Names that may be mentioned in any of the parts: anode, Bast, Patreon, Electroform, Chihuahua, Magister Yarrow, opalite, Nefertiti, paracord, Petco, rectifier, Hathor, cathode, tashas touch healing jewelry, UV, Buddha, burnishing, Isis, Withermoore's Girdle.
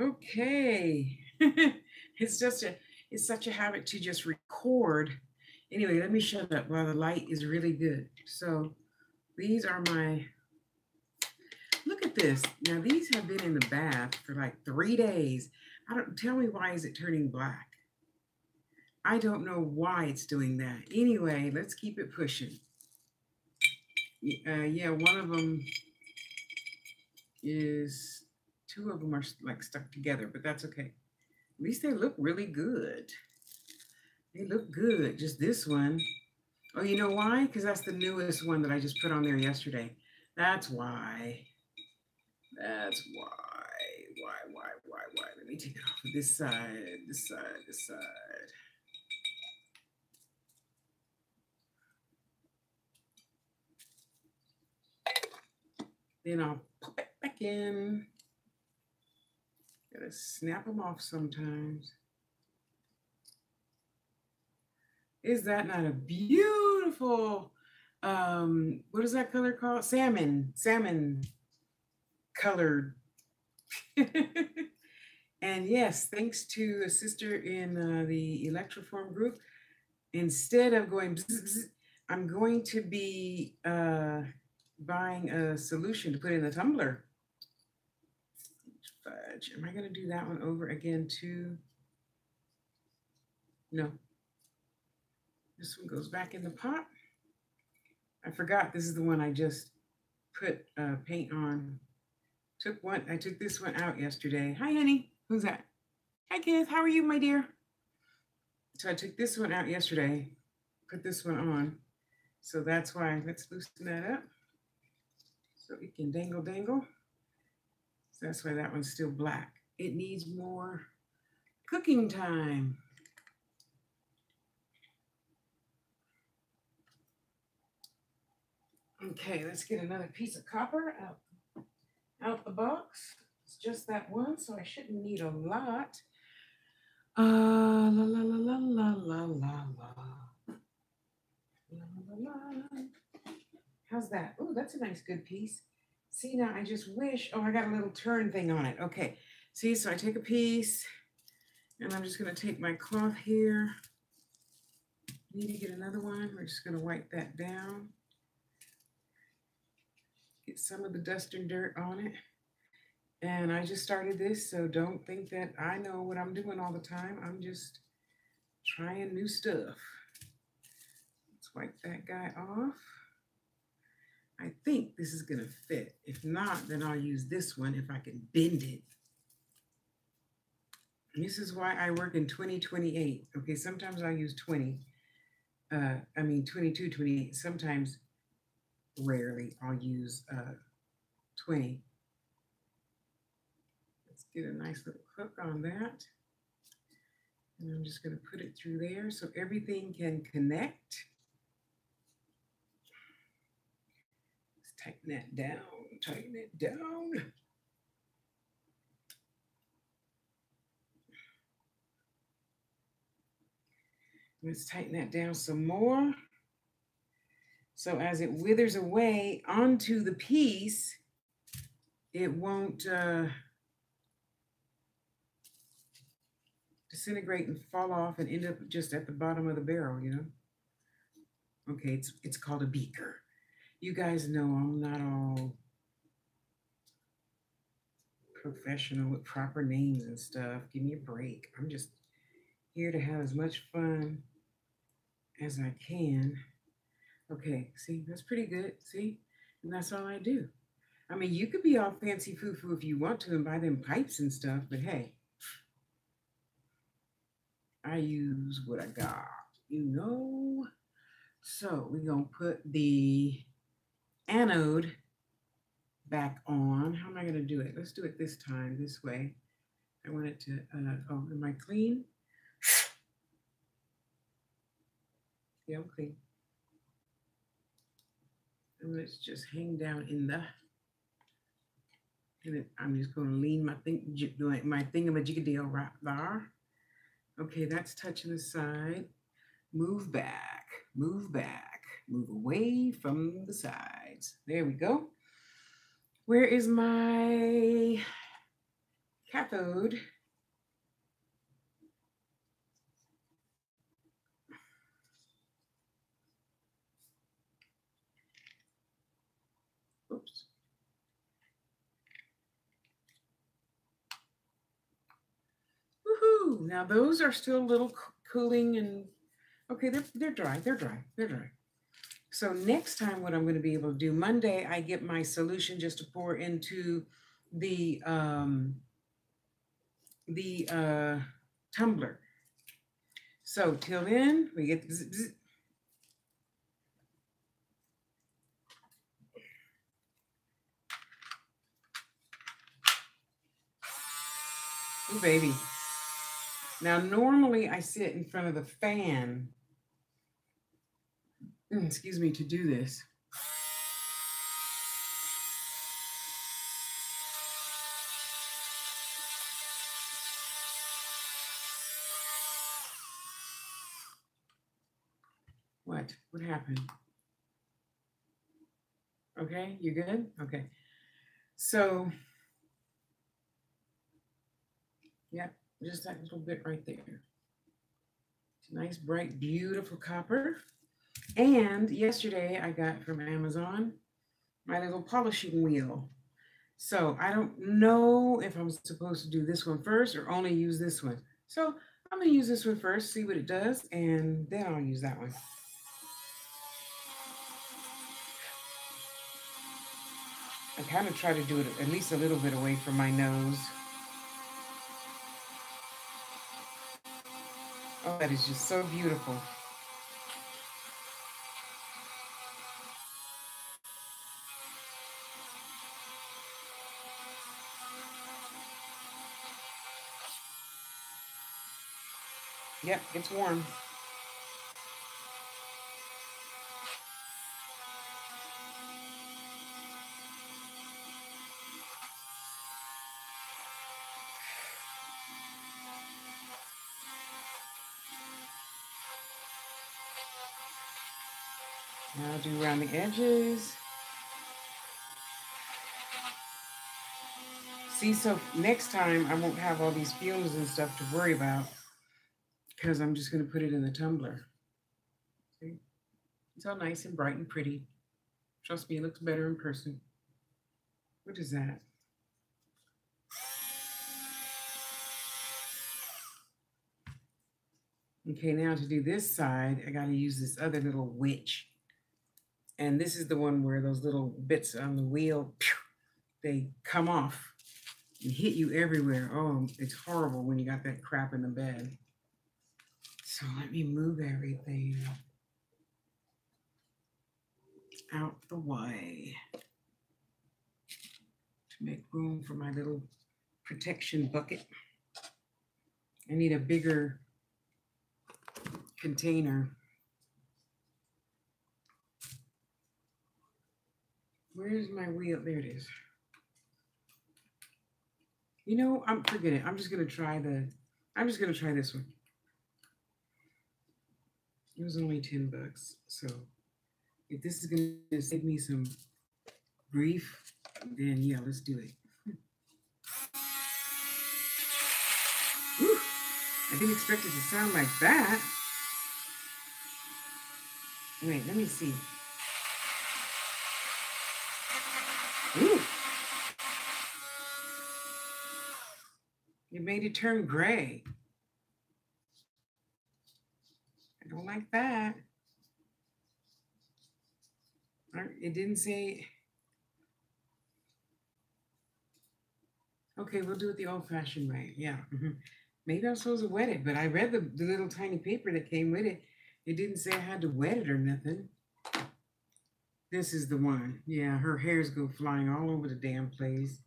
Okay. It's such a habit to just record. Anyway, let me shut up while the light is really good. So these are my, look at this. Now these have been in the bath for like 3 days. Tell me, why is it turning black? I don't know why it's doing that. Anyway, let's keep it pushing. Yeah, one of them is, two of them are like stuck together, but that's okay. At least they look really good. They look good, just this one. Oh, you know why? Because that's the newest one that I just put on there yesterday. That's why. That's why. Let me take it off of this side, this side, this side. Then I'll pop it back in. Gotta snap them off sometimes. Is that not a beautiful, what is that color called? Salmon, colored. And yes, thanks to a sister in the Electroform group, instead of going, bzz, bzz, I'm going to be buying a solution to put in the tumbler. Fudge, am I gonna do that one over again too? No. This one goes back in the pot. I forgot this is the one I just put paint on. I took this one out yesterday. Hi, honey. Who's that? Hi, Kenneth. How are you, my dear? So I took this one out yesterday, put this one on. So that's why, let's loosen that up so it can dangle, dangle. So that's why that one's still black. It needs more cooking time. Okay, let's get another piece of copper out the box. It's just that one, so I shouldn't need a lot. La la la la la la la la la. How's that? Oh, that's a nice good piece. See, now I just wish, oh, I got a little turn thing on it. Okay, see, so I take a piece and I'm just gonna take my cloth here. Need to get another one. We're just gonna wipe that down. Get some of the dust and dirt on it. And I just started this, so don't think that I know what I'm doing all the time. I'm just trying new stuff. Let's wipe that guy off. I think this is gonna fit. If not, then I'll use this one if I can bend it. And this is why I work in 2028. Okay, sometimes I'll use 22, 28. Sometimes, rarely, I'll use 20. Let's get a nice little hook on that. And I'm just gonna put it through there so everything can connect. Tighten that down, tighten it down. Let's tighten that down some more. So as it withers away onto the piece, it won't disintegrate and fall off and end up just at the bottom of the barrel, you know? Okay, it's called a beaker. You guys know I'm not all professional with proper names and stuff. Give me a break. I'm just here to have as much fun as I can. Okay, see, that's pretty good, see? And that's all I do. I mean, you could be all fancy foo-foo if you want to and buy them pipes and stuff, but hey, I use what I got, you know? So we're gonna put the anode back on. How am I going to do it? Let's do it this time, this way. I want it to, oh, am I clean? Yeah, I'm clean. And let's just hang down in the, and I'm just going to lean my thingamajiggadeel right there. Okay, that's touching the side. Move back, move back. Move away from the sides. There we go. Where is my cathode. Oops. Woohoo! Now those are still a little cooling and okay, they're dry. So next time what I'm going to be able to do, Monday, I get my solution just to pour into the tumbler. So till then, we get bzz, bzz. Ooh, baby. Now, normally I sit in front of the fan, excuse me, to do this. What? What happened? Okay, you good? Okay. So, yeah, just that little bit right there. It's a nice, bright, beautiful copper. And yesterday I got from Amazon my little polishing wheel. So I don't know if I'm supposed to do this one first or only use this one. So I'm going to use this one first, see what it does, and then I'll use that one. I kind of try to do it at least a little bit away from my nose. Oh, that is just so beautiful. Yep, it's warm. Now I'll do around the edges. See, so next time I won't have all these fumes and stuff to worry about, because I'm just going to put it in the tumbler. See? It's all nice and bright and pretty. Trust me, it looks better in person. What is that? Okay, now to do this side, I got to use this other little witch. And this is the one where those little bits on the wheel, they come off and hit you everywhere. Oh, it's horrible when you got that crap in the bed. So let me move everything out the way to make room for my little protection bucket. I need a bigger container. Where's my wheel? There it is. You know, forget it. I'm just gonna try this one. It was only 10 bucks, so if this is going to save me some grief, then yeah, let's do it. Whew, I didn't expect it to sound like that. Wait, let me see. Ooh. It made it turn gray. I don't like that. It didn't say. Okay, we'll do it the old-fashioned way. Yeah. Maybe I'm supposed to wet it, but I read the little tiny paper that came with it. It didn't say I had to wet it or nothing. This is the one. Yeah, her hairs go flying all over the damn place.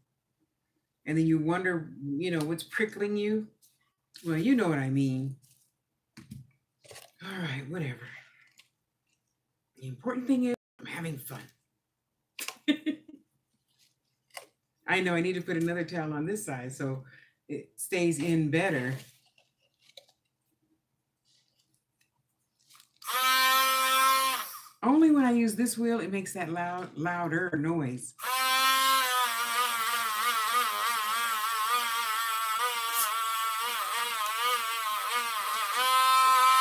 And then you wonder, you know, what's prickling you? Well, you know what I mean. All right, whatever. The important thing is I'm having fun. I know I need to put another towel on this side so it stays in better. Only when I use this wheel, it makes that louder noise.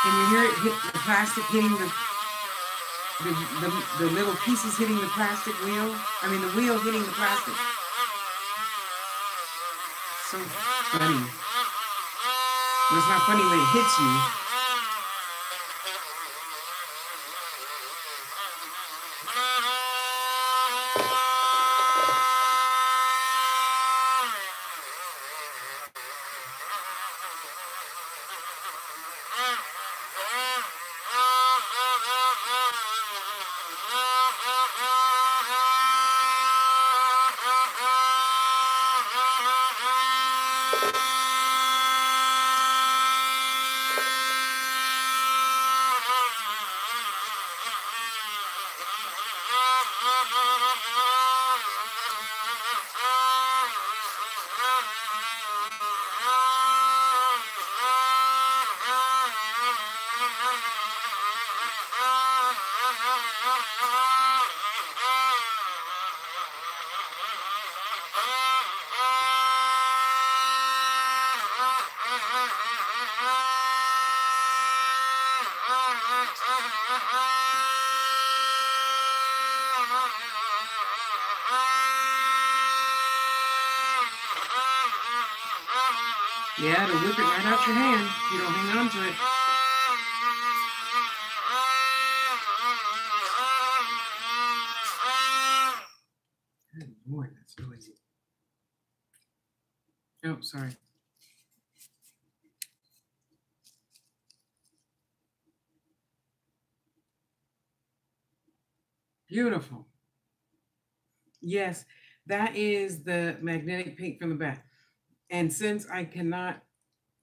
Can you hear it hit the plastic, hitting the little pieces hitting the plastic wheel? I mean, the wheel hitting the plastic. So funny. But it's not funny when it hits you. Yeah, it'll whip it right out your hand if you don't hang on to it. Good Lord, that's noisy. Oh, sorry. Beautiful. Yes, that is the magnetic pink from the back. And since I cannot,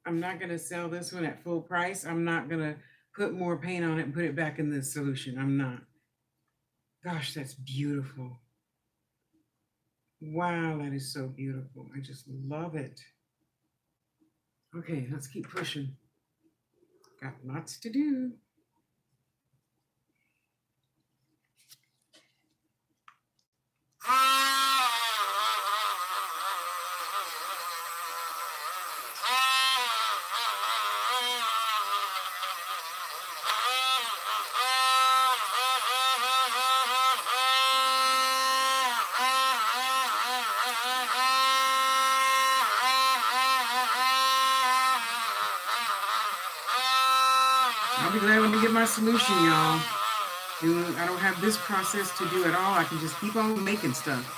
I'm not going to sell this one at full price. I'm not going to put more paint on it and put it back in the solution. I'm not. Gosh, that's beautiful. Wow, that is so beautiful. I just love it. Okay, let's keep pushing. Got lots to do. My solution, y'all. I don't have this process to do at all. I can just keep on making stuff.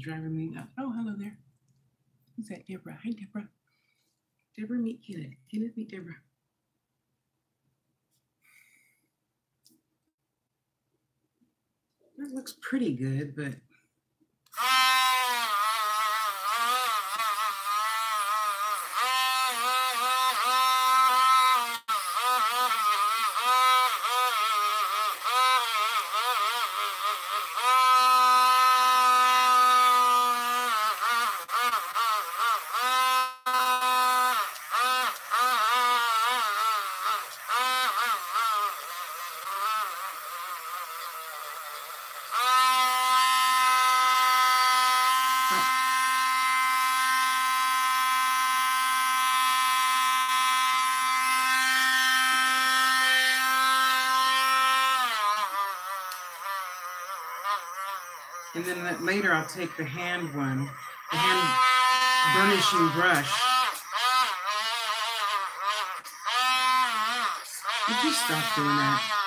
Driving me up. Oh, hello there. Who's that? Deborah. Hi, Deborah. Deborah, meet Kenneth. Kenneth, meet Deborah. That looks pretty good, but and then later I'll take the hand one, the hand burnishing brush, Could you stop doing that?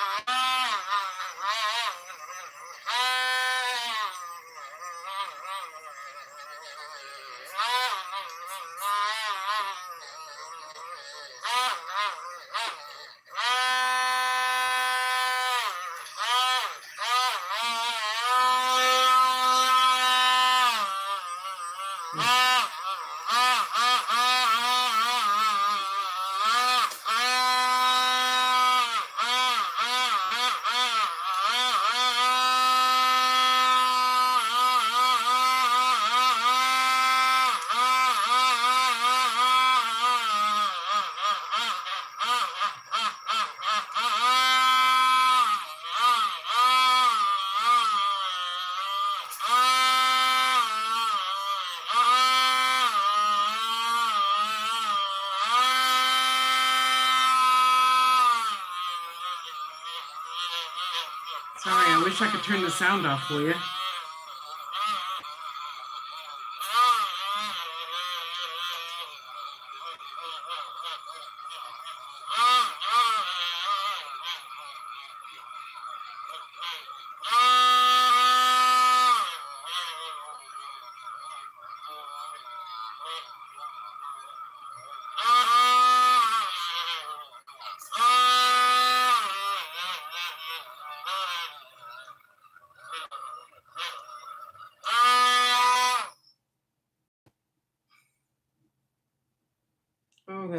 I wish I could turn the sound off for you.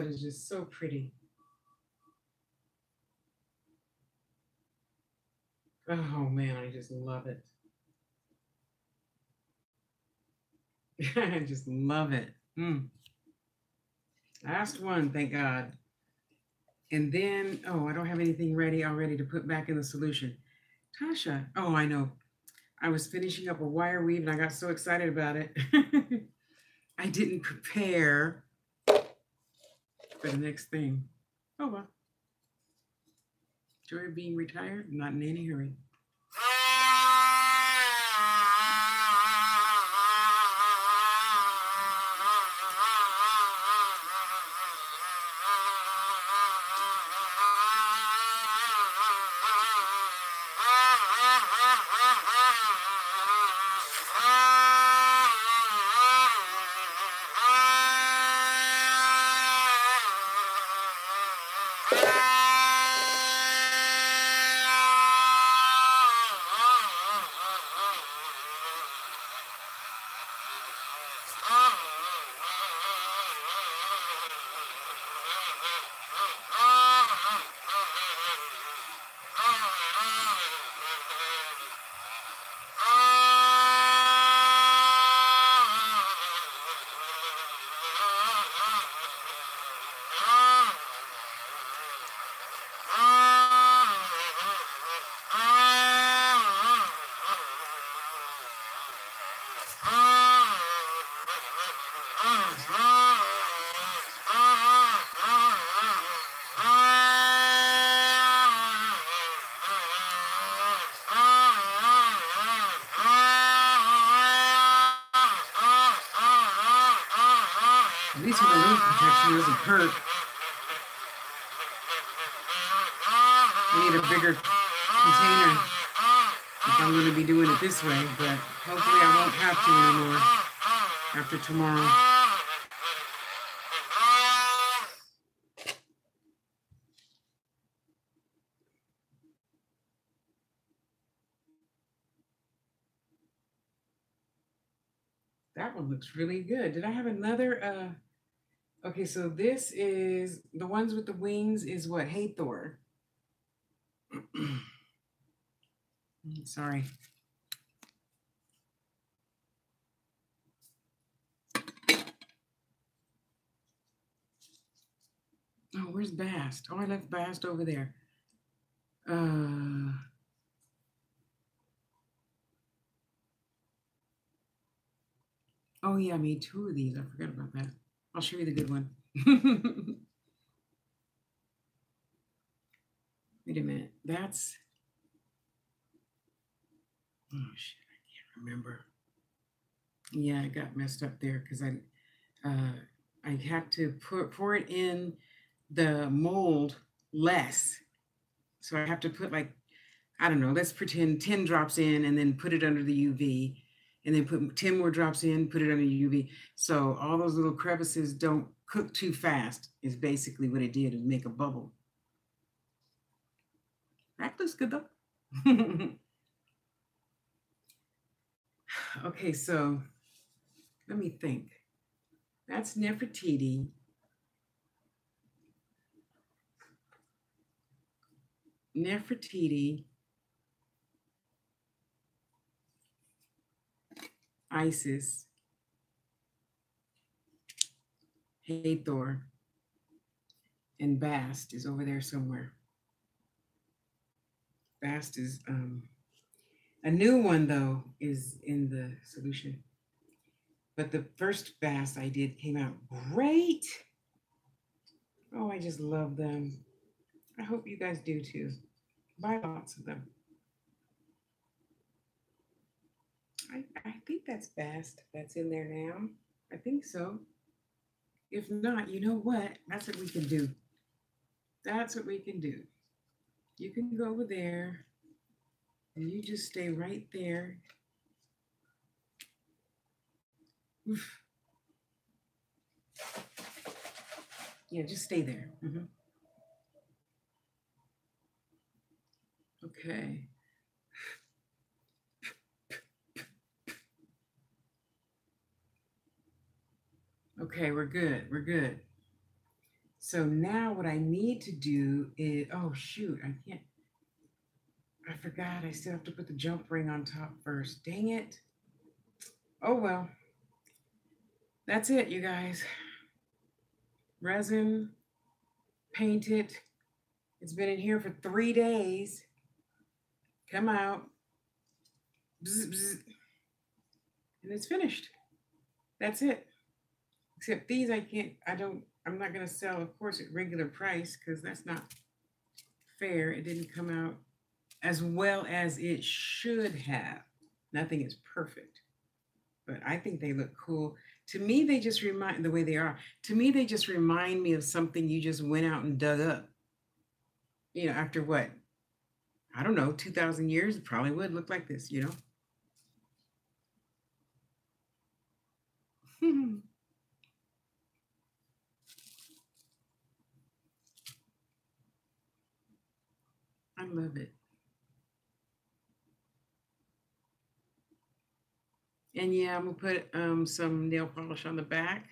Is so pretty. Oh man, I just love it. I just love it. Last one, thank God. And then, oh, I don't have anything ready already to put back in the solution. Tasha, oh, I know. I was finishing up a wire weave and I got so excited about it. I didn't prepare for the next thing. Oh well. Joy of being retired, not in any hurry. Hurt. I need a bigger container if I'm going to be doing it this way, but hopefully I won't have to anymore after tomorrow. That one looks really good. Did I have another? Okay, so this is, the ones with the wings is what, Hathor. Sorry. Oh, where's Bast? Oh, I left Bast over there. Oh yeah, I made two of these. I forgot about that. I'll show you the good one. Wait a minute. That's. Oh, shit. I can't remember. Yeah, I got messed up there because I had to pour it in the mold less So I have to put like, I don't know, let's pretend 10 drops in and then put it under the UV, and then put 10 more drops in, put it under the UV. So all those little crevices don't cook too fast is basically what it did, is make a bubble. That looks good though. Okay, so let me think. That's Nefertiti. Nefertiti, Isis, Hathor, and Bast is over there somewhere. Bast is a new one though, is in the solution. But the first Bast I did came out great. Oh, I just love them. I hope you guys do too. Buy lots of them. I think that's Bast that's in there now. I think so. If not, you know what? That's what we can do. That's what we can do. You can go over there and you just stay right there. Oof. Yeah, just stay there. Mm-hmm. Okay. Okay, we're good. We're good. So now what I need to do is, oh shoot, I can't. I forgot. I still have to put the jump ring on top first. Dang it. Oh well. That's it, you guys. Resin, paint it. It's been in here for 3 days. Come out. Bzz, bzz. And it's finished. That's it. Except these I can't, I'm not gonna sell, of course, at regular price, because that's not fair. It didn't come out as well as it should have. Nothing is perfect, but I think they look cool. To me, they just remind, the way they are, to me, they just remind me of something you just went out and dug up. You know, after what? I don't know, 2,000 years, it probably would look like this, you know? I love it. And yeah, I'm gonna put some nail polish on the back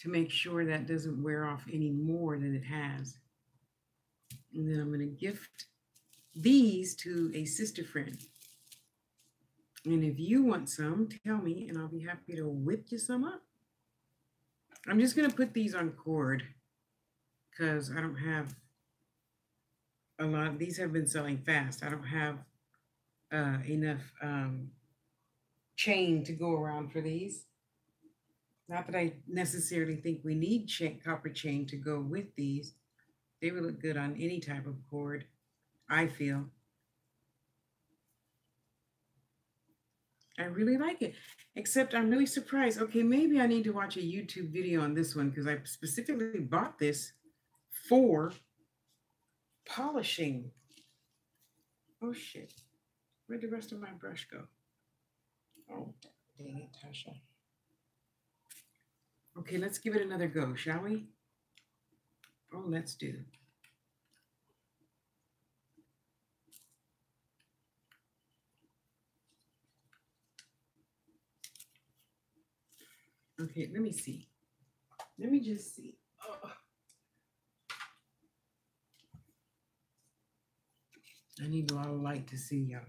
to make sure that doesn't wear off any more than it has. And then I'm gonna gift these to a sister friend. And if you want some, tell me and I'll be happy to whip you some up. I'm just gonna put these on cord because I don't have a lot. These have been selling fast. I don't have enough chain to go around for these. Not that I necessarily think we need chain, copper chain to go with these. They would look good on any type of cord, I feel. I really like it, except I'm really surprised. Okay, maybe I need to watch a YouTube video on this one because I specifically bought this for polishing. Oh shit, where'd the rest of my brush go? Oh, dang it, Tasha. Okay, let's give it another go, shall we? Oh, let's do. Okay, let me see. Let me just see. Oh. I need a lot of light to see y'all.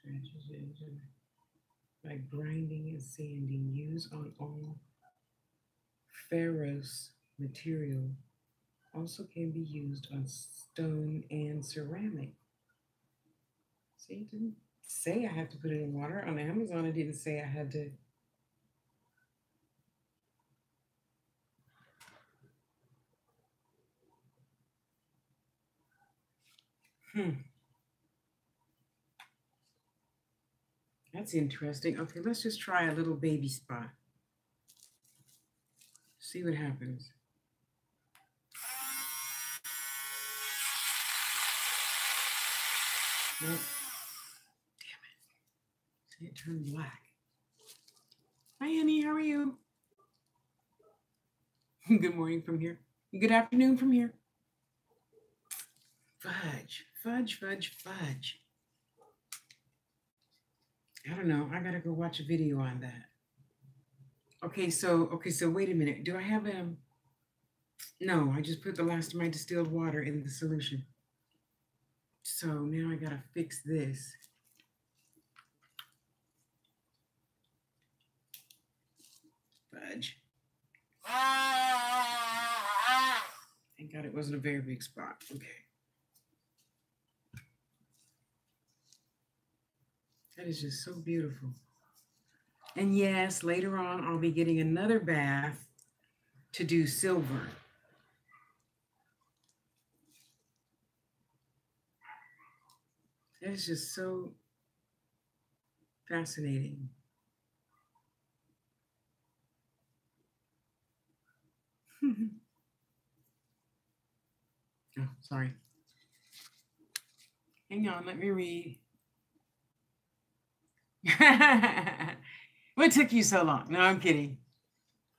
Scratches engine by grinding and sanding. Use on all ferrous material. Also can be used on stone and ceramic. See, it didn't say I have to put it in water. On Amazon, it didn't say I had to. That's interesting. Okay, let's just try a little baby spot. See what happens. Nope. Damn it. See, it turned black. Hi, Annie. How are you? Good morning from here. Good afternoon from here. Fudge, fudge, fudge, fudge. I don't know. I gotta go watch a video on that. Okay, so wait a minute. Do I have a... No, I just put the last of my distilled water in the solution. So now I gotta fix this. Fudge. Thank God it wasn't a very big spot. Okay. That is just so beautiful. And yes, later on, I'll be getting another bath to do silver. That is just so fascinating. Oh, sorry. Hang on, let me read. What took you so long? No, I'm kidding.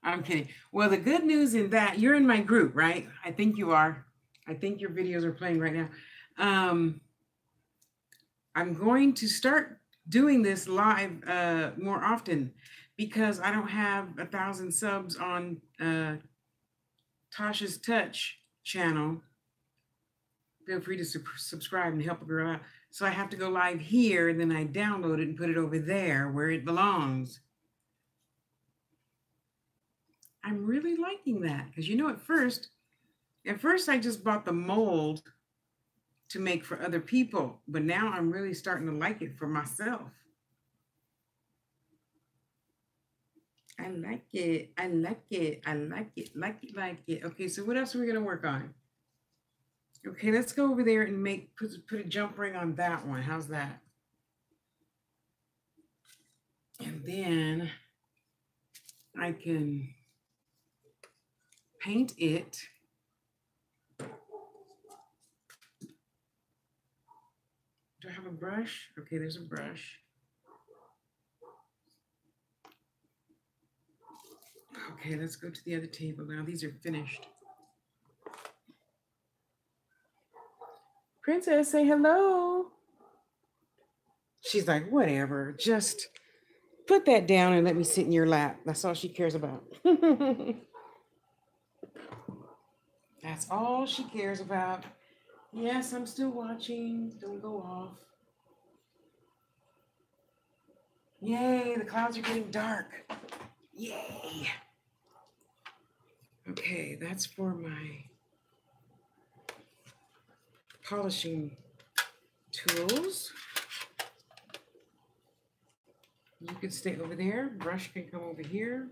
I'm kidding. Well, the good news in that, you're in my group, right? I think you are. I think your videos are playing right now. I'm going to start doing this live more often because I don't have 1,000 subs on Tasha's Touch channel. Feel free to subscribe and help a girl out. So I have to go live here, and then I download it and put it over there where it belongs. I'm really liking that because, you know, at first I just bought the mold to make for other people, but now I'm really starting to like it for myself. I like it. I like it. I like it. Like it. Like it. Okay, so what else are we going to work on? Okay, let's go over there and make put a jump ring on that one. How's that? And then I can paint it. Do I have a brush? Okay, there's a brush. Okay, let's go to the other table now. These are finished. Princess, say hello. She's like, whatever, just put that down and let me sit in your lap. That's all she cares about. That's all she cares about. Yes, I'm still watching. Don't go off. Yay, the clouds are getting dark. Yay. Okay, that's for my polishing tools. You can stay over there. Brush can come over here.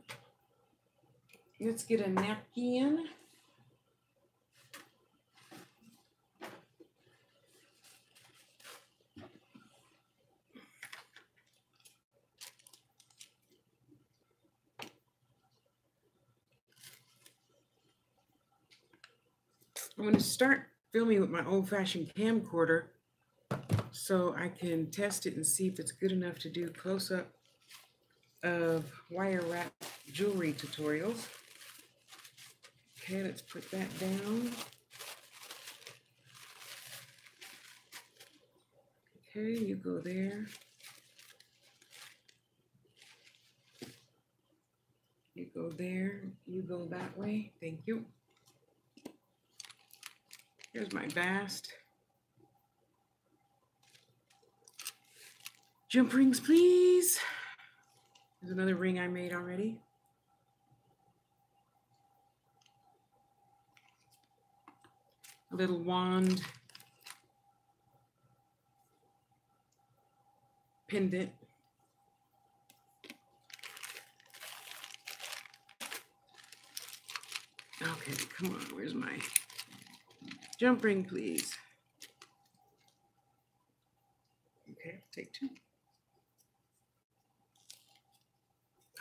Let's get a napkin. I'm going to start filming with my old-fashioned camcorder so I can test it and see if it's good enough to do close-up of wire wrap jewelry tutorials. Okay, let's put that down. Okay, you go there. You go there. You go that way. Thank you. Here's my Bast. Jump rings, please. There's another ring I made already. A little wand pendant. Okay, come on, where's my... jump ring, please. Okay, I'll take two.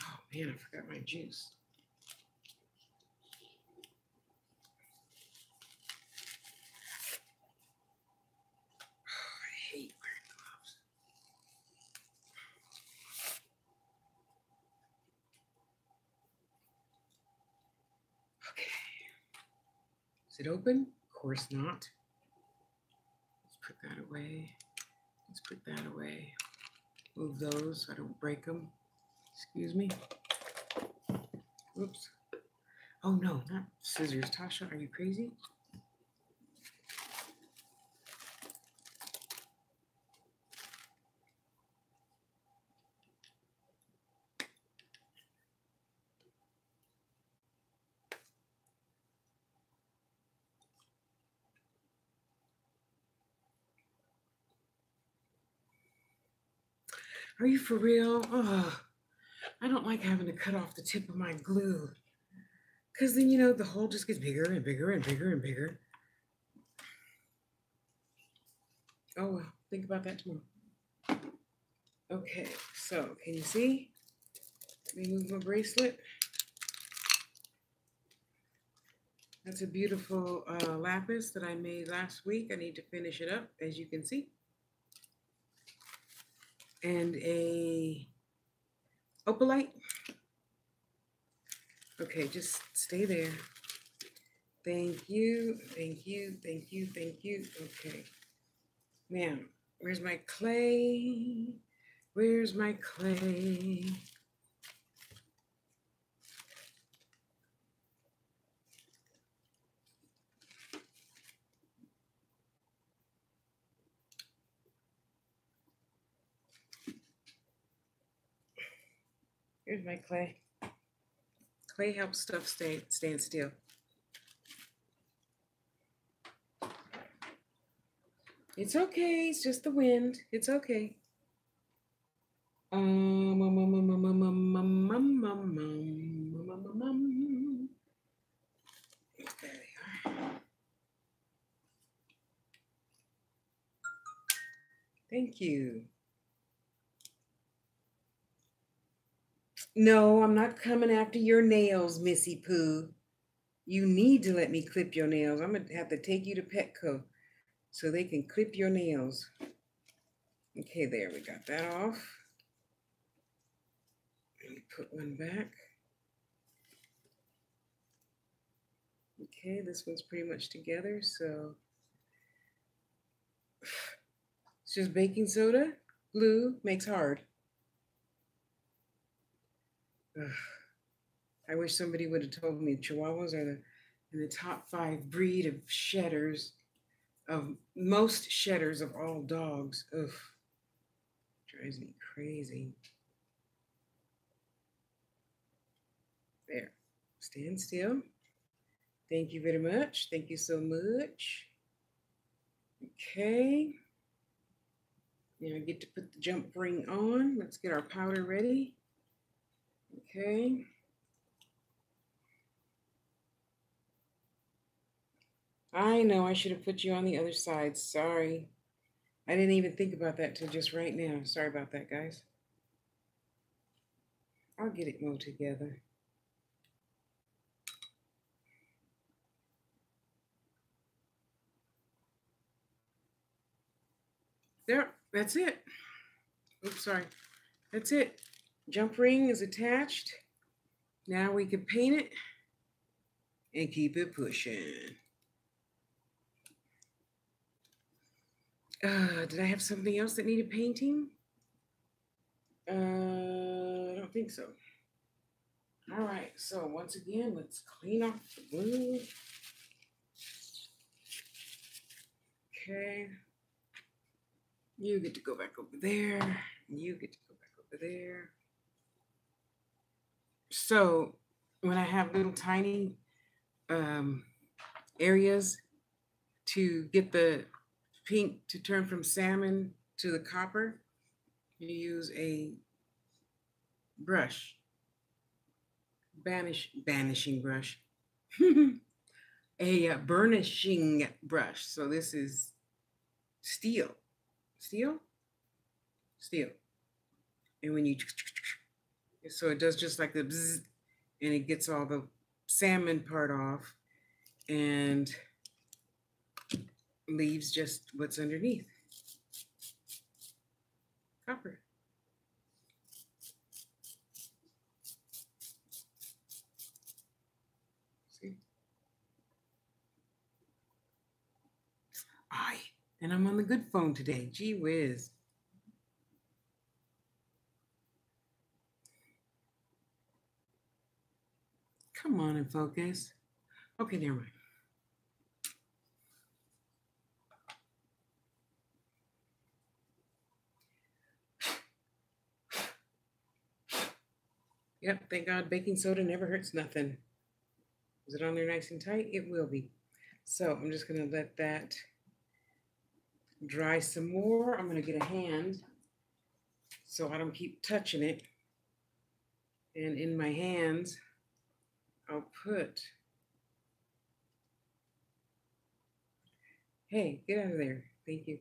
Oh man, I forgot my juice. Is it open? Of course not. Let's put that away. Let's put that away. Move those so I don't break them. Excuse me. Whoops. Oh no, not scissors. Tasha, are you crazy? Are you for real? Oh, I don't like having to cut off the tip of my glue. Because then, you know, the hole just gets bigger and bigger and bigger and bigger. Oh, well, think about that tomorrow. Okay, so can you see? Let me move my bracelet. That's a beautiful lapis that I made last week. I need to finish it up, as you can see. And a opalite. Okay, just stay there. Thank you, thank you, thank you, thank you. Okay. Now, where's my clay? Where's my clay? Here's my clay. Clay helps stuff stand still. It's okay. It's just the wind. It's okay. There they are. Thank you. No, I'm not coming after your nails, Missy Pooh. You need to let me clip your nails. I'm going to have to take you to Petco so they can clip your nails. Okay, there, we got that off. Let me put one back. Okay, this one's pretty much together, so it's just baking soda. Glue makes hard. Ugh. I wish somebody would have told me Chihuahuas are in the top 5 breed of shedders, of most shedders of all dogs. Ugh, drives me crazy. There, stand still. Thank you very much. Thank you so much. Okay. Now I get to put the jump ring on. Let's get our powder ready. Okay. I know I should have put you on the other side. Sorry. I didn't even think about that till just right now. Sorry about that, guys. I'll get it more together. There, that's it. Oops, sorry. That's it. Jump ring is attached. Now we can paint it and keep it pushing. Did I have something else that needed painting? I don't think so. All right, so once again, let's clean off the glue. Okay. You get to go back over there. You get to go back over there. So when I have little tiny areas to get the pink to turn from salmon to the copper, you use a brush, banishing brush, a burnishing brush. So this is steel. steel. And when you, so it does just like the bzzz, and it gets all the salmon part off and leaves just what's underneath. Copper. See? Aye, and I'm on the good phone today. Gee whiz. Come on and focus. Okay, never mind. Yep, thank God baking soda never hurts nothing. Is it on there nice and tight? It will be. So I'm just going to let that dry some more. I'm going to get a hand so I don't keep touching it. And in my hands, I'll put, hey, get out of there. Thank you.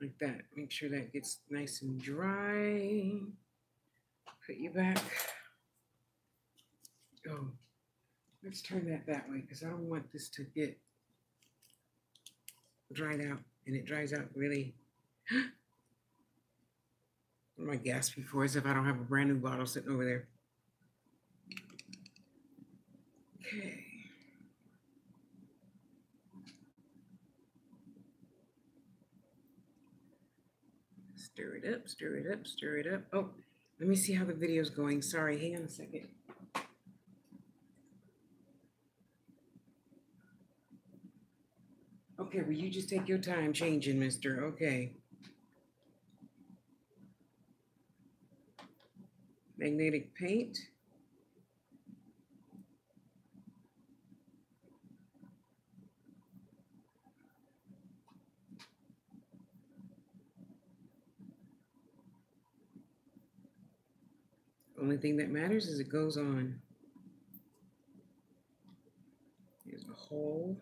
Like that. Make sure that gets nice and dry. Put you back. Oh, let's turn that way because I don't want this to get dried out. And it dries out really. What am I gasping for? As if I don't have a brand new bottle sitting over there. Okay. Stir it up, stir it up, stir it up. Oh, let me see how the video's going. Sorry, hang on a second. Okay, well, you just take your time changing, mister. Okay. Magnetic paint. Only thing that matters is it goes on. Here's a hole.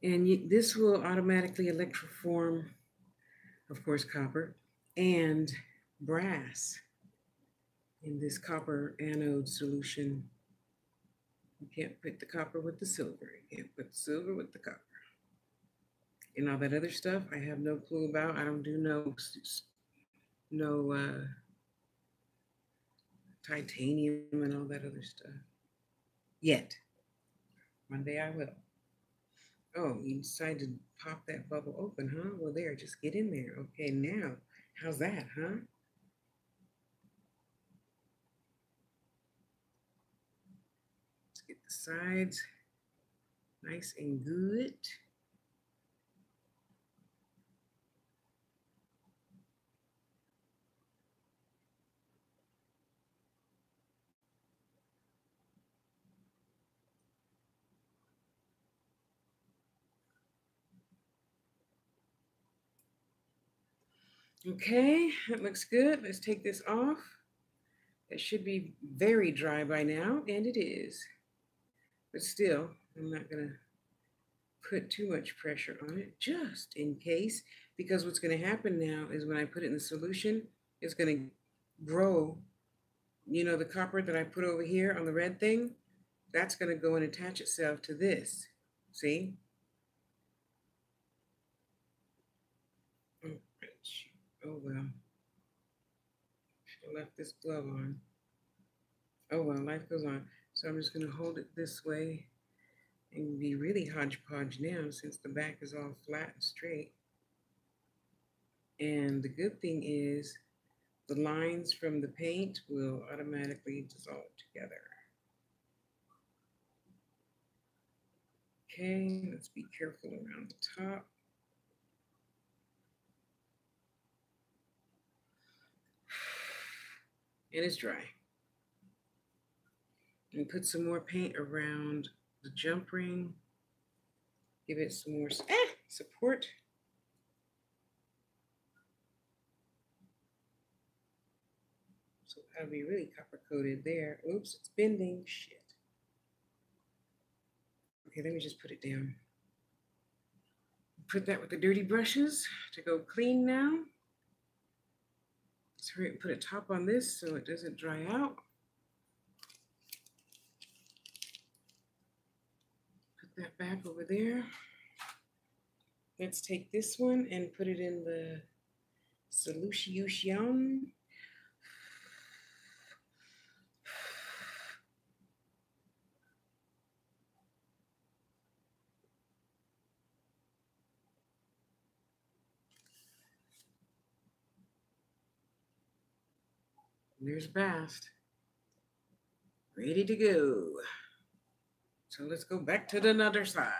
And this will automatically electroform, of course, copper and brass in this copper anode solution. You can't put the copper with the silver. You can't put the silver with the copper. And all that other stuff I have no clue about. I don't do no titanium and all that other stuff yet. One day I will. Oh, you decided to pop that bubble open, huh? Well, there, just get in there. Okay, now, how's that, huh? Let's get the sides nice and good. Okay, that looks good. Let's take this off. It should be very dry by now, and it is. But still, I'm not going to put too much pressure on it, just in case, because what's going to happen now is when I put it in the solution, it's going to grow. You know, the copper that I put over here on the red thing, that's going to go and attach itself to this. See? Oh, well, should have left this glove on. Oh, well, life goes on. So I'm just going to hold it this way and be really hodgepodge now since the back is all flat and straight. And the good thing is the lines from the paint will automatically dissolve together. Okay, let's be careful around the top. and it's dry. And put some more paint around the jump ring. Give it some more support. So that'll be really copper coated there. Oops, it's bending. Shit. Okay, let me just put it down. Put that with the dirty brushes to go clean now. Let's hurry up and put a top on this so it doesn't dry out. That back over there. Let's take this one and put it in the solution. And there's Bast. Ready to go. So let's go back to the other side.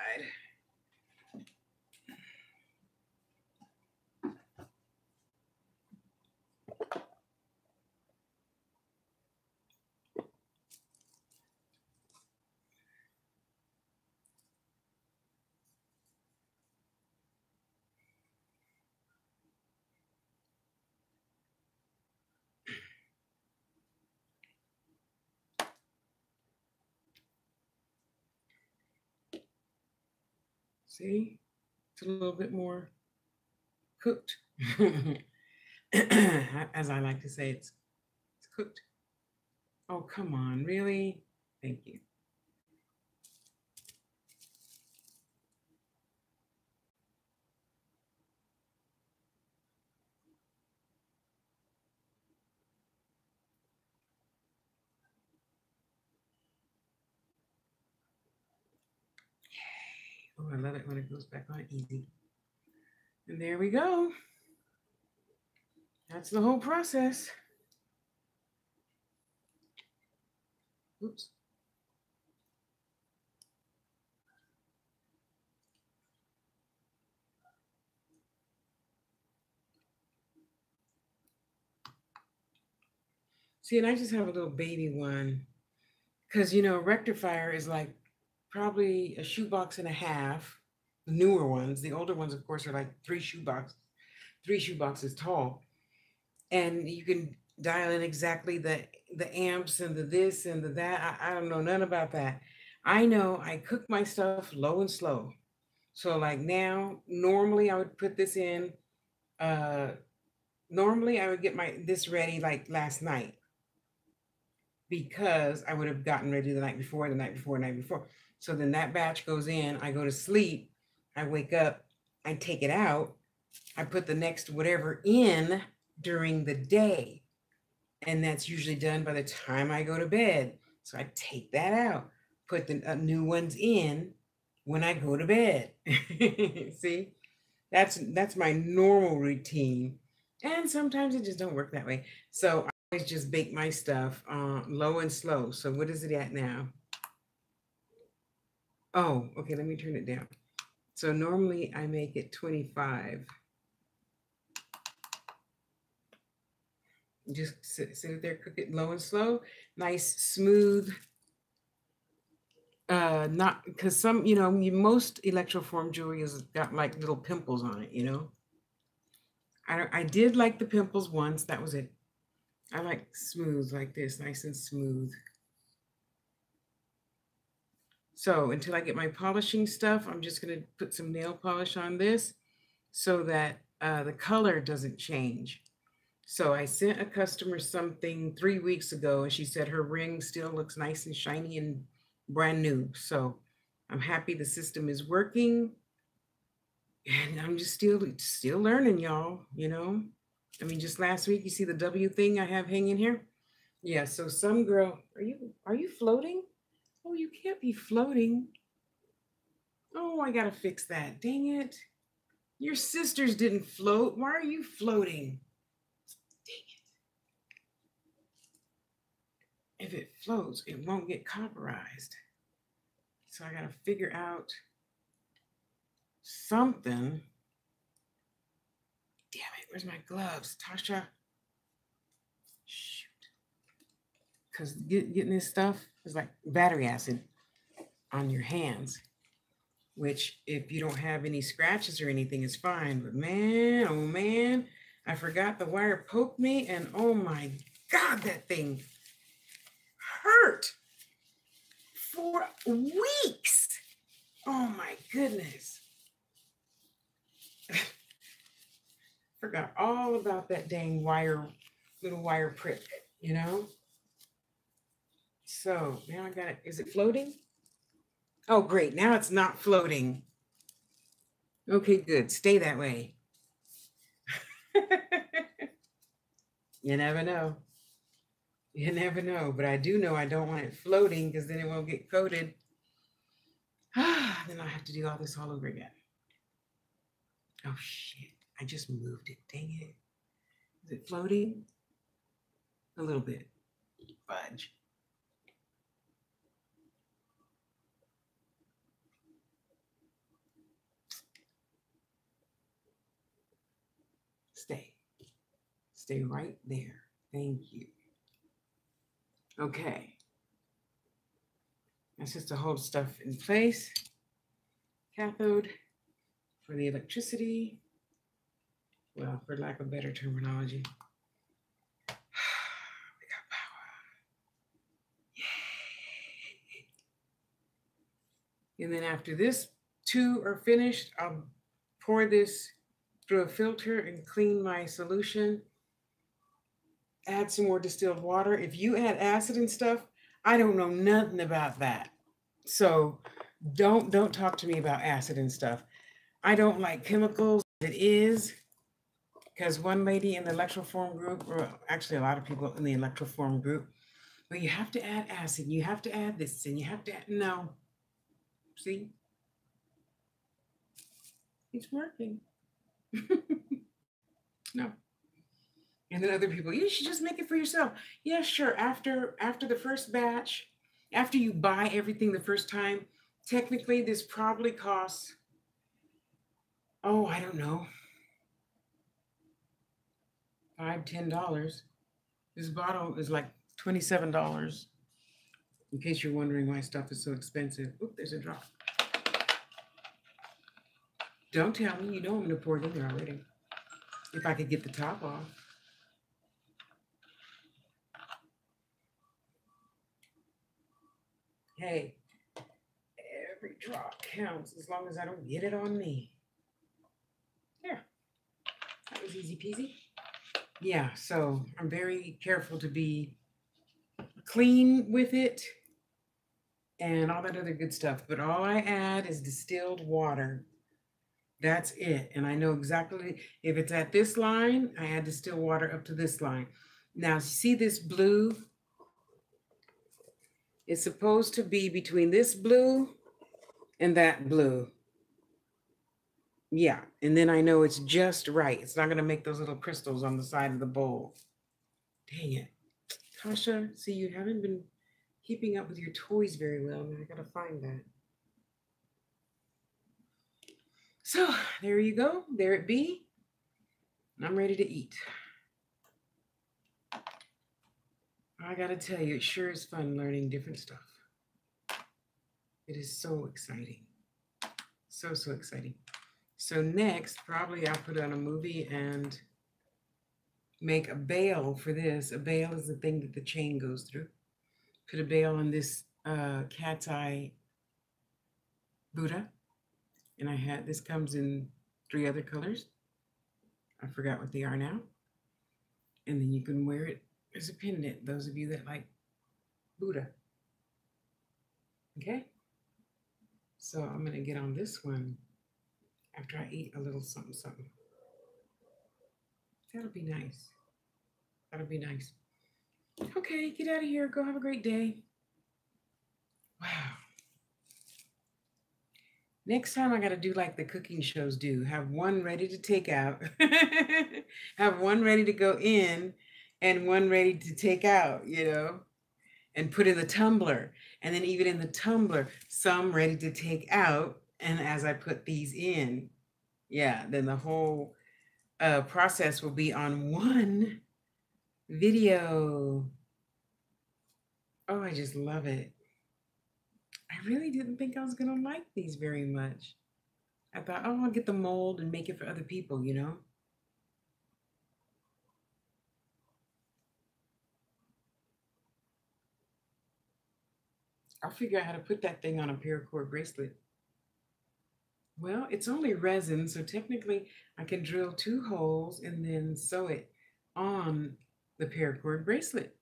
See, it's a little bit more cooked. As I like to say, it's cooked. Oh, come on, really? Thank you. Oh, I love it when it goes back on easy. And there we go. That's the whole process. Oops. See, and I just have a little baby one because, you know, a rectifier is like probably a shoebox and a half. The newer ones, the older ones, of course, are like three shoeboxes tall, and you can dial in exactly the amps and the this and the that. I don't know none about that. I know I cook my stuff low and slow. So like now, normally I would put this in. Normally I would get this ready like last night, because I would have gotten ready the night before, So then that batch goes in, I go to sleep, I wake up, I take it out, I put the next whatever in during the day. And that's usually done by the time I go to bed. So I take that out, put the new ones in when I go to bed. See, that's my normal routine. And sometimes it just don't work that way. So I always just bake my stuff low and slow. So what is it at now? Oh, okay, let me turn it down. So normally I make it 25. Just sit it there, cook it low and slow. Nice, smooth. Not because some, you know, most Electroform jewelry has got like little pimples on it, you know. I did like the pimples once, that was it. I like smooth like this, nice and smooth. So until I get my polishing stuff, I'm just going to put some nail polish on this so that the color doesn't change. So I sent a customer something 3 weeks ago, and she said her ring still looks nice and shiny and brand new. So I'm happy the system is working, and I'm just still learning, y'all, you know. I mean, just last week, you see the W thing I have hanging here? Yeah, so some girl, are you floating? Oh, you can't be floating. Oh, I gotta fix that. Dang it. Your sisters didn't float. Why are you floating? Dang it. If it floats, it won't get copperized. So I gotta figure out something. Damn it, where's my gloves? Tasha. Shoot. because getting this stuff is like battery acid on your hands, which if you don't have any scratches or anything, is fine. But man, oh man, I forgot the wire poked me, and oh my God, that thing hurt for weeks. Oh my goodness. Forgot all about that dang wire, little wire prick, you know? So now I got it. Is it floating? Oh, great. Now it's not floating. Okay, good. Stay that way. You never know. You never know. But I do know I don't want it floating, because then it won't get coated. Then I have to do all this all over again. Oh, shit. I just moved it. Dang it. Is it floating? A little bit. Fudge. Stay. Stay right there. Thank you. Okay. That's just to hold stuff in place. Cathode for the electricity. Well, for lack of better terminology, we got power. Yay! And then after this two are finished, I'll pour this through a filter and clean my solution. Add some more distilled water. If you add acid and stuff, I don't know nothing about that. So don't talk to me about acid and stuff. I don't like chemicals. It is. Because one lady in the Electroform group, or actually a lot of people in the Electroform group, well, you have to add acid, you have to add this, and you have to add, no. See? It's working. No. And then other people, you should just make it for yourself. Yeah, sure, after the first batch, after you buy everything the first time, technically this probably costs, oh, I don't know, $5, $10. This bottle is like $27. In case you're wondering why stuff is so expensive. Oop, there's a drop. Don't tell me, you know I'm gonna pour it in there already. If I could get the top off. Hey, every drop counts as long as I don't get it on me. There, that was easy peasy. Yeah, so I'm very careful to be clean with it and all that other good stuff. But all I add is distilled water. That's it. And I know exactly if it's at this line, I add distilled water up to this line. Now, see this blue? It's supposed to be between this blue and that blue. Yeah, and then I know it's just right. It's not going to make those little crystals on the side of the bowl. Dang it. Tasha, see, you haven't been keeping up with your toys very well. I got to find that. So there you go. There it be. And I'm ready to eat. I got to tell you, it sure is fun learning different stuff. It is so exciting. So, so exciting. So next, probably I'll put on a movie and make a bail for this. A bail is the thing that the chain goes through. Put a bail on this cat's eye Buddha. And I had, this comes in 3 other colors. I forgot what they are now. And then you can wear it as a pendant, those of you that like Buddha. Okay? So I'm gonna get on this one after I eat a little something, something. That'll be nice. That'll be nice. Okay, get out of here. Go have a great day. Wow. Next time I got to do like the cooking shows do. Have one ready to take out. Have one ready to go in and one ready to take out, you know. And put in the tumbler. And then even in the tumbler, some ready to take out. And as I put these in, yeah, then the whole process will be on one video. Oh, I just love it. I really didn't think I was going to like these very much. I thought, oh, I'll get the mold and make it for other people, you know? I'll figure out how to put that thing on a paracord bracelet. Well, it's only resin, so technically I can drill 2 holes and then sew it on the paracord bracelet.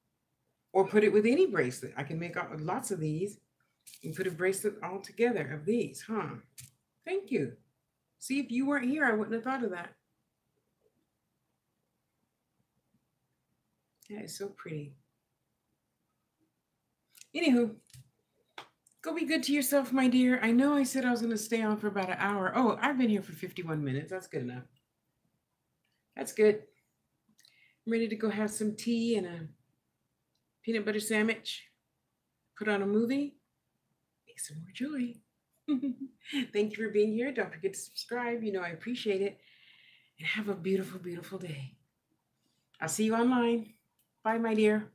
Or put it with any bracelet. I can make lots of these and put a bracelet all together of these, huh? Thank you. See, if you weren't here, I wouldn't have thought of that. That is so pretty. Anywho, go be good to yourself, my dear. I know I said I was going to stay on for about an hour. Oh, I've been here for 51 minutes. That's good enough. That's good. I'm ready to go have some tea and a peanut butter sandwich, put on a movie, make some more jewelry. Thank you for being here. Don't forget to subscribe. You know I appreciate it. And have a beautiful, beautiful day. I'll see you online. Bye, my dear.